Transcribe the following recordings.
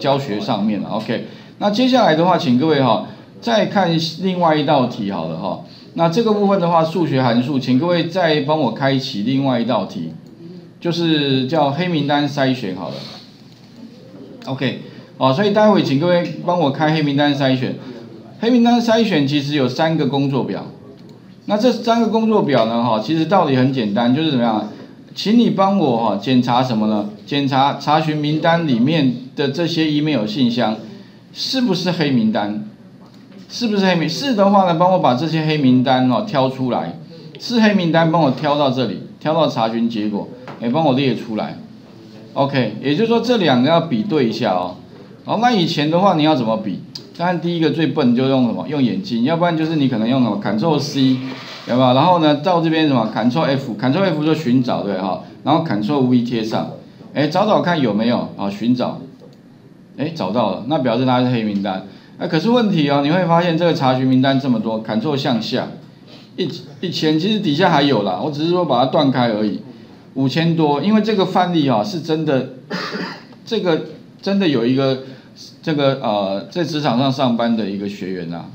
教学上面了。OK， 那接下来的话，请各位哈，再看另外一道题好了哈。那这个部分的话，数学函数，请各位再帮我开启另外一道题，就是叫黑名单筛选好了。OK， 哦，所以待会请各位帮我开黑名单筛选。黑名单筛选其实有三个工作表。 那这三个工作表呢？哈，其实道理很简单，就是怎么样？请你帮我哈检查什么呢？检查查询名单里面的这些 email 信箱是不是黑名单？是不是黑名？是的话呢，帮我把这些黑名单哦挑出来。是黑名单，帮我挑到这里，挑到查询结果，哎，帮我列出来。OK， 也就是说这两个要比对一下哦。好，那以前的话你要怎么比？ 当然，第一个最笨就用什么？用眼睛，要不然就是你可能用什么 Ctrl C， 有没有？然后呢，到这边什么 Ctrl F，Ctrl F 就寻找对哈，然后 Ctrl V 贴上，哎，找找看有没有啊？寻找，哎，找到了，那表示它是黑名单。哎，可是问题哦，你会发现这个查询名单这么多 ，Ctrl 向下，1000其实底下还有啦，我只是说把它断开而已，5000多，因为这个范例哦是真的，这个真的有一个。 这个在职场上上班的一个学员啊，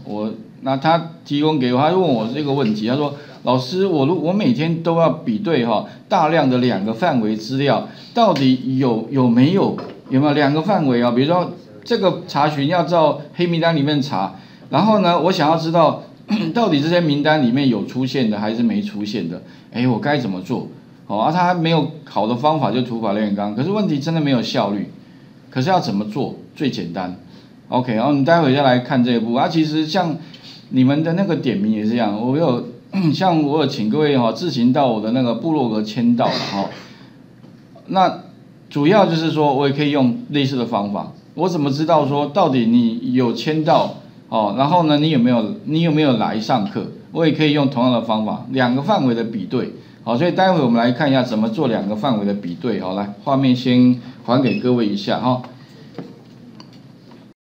他提供给我，他问我这个问题，他说老师，我每天都要比对哈、大量的两个范围资料，到底有没有两个范围啊？比如说这个查询要照黑名单里面查，然后呢，我想要知道到底这些名单里面有出现的还是没出现的，哎，我该怎么做？好、啊，他没有好的方法就土法炼钢，可是问题真的没有效率。 可是要怎么做最简单 ？OK， 然后你待会再来看这一步啊。其实像你们的那个点名也是这样，我有请各位哈、自行到我的那个部落格签到了哈。那主要就是说我也可以用类似的方法，我怎么知道说到底你有签到哦？然后呢，你有没有来上课？我也可以用同样的方法，两个范围的比对。好，所以待会我们来看一下怎么做两个范围的比对。好，来画面先。 还给各位一下哈。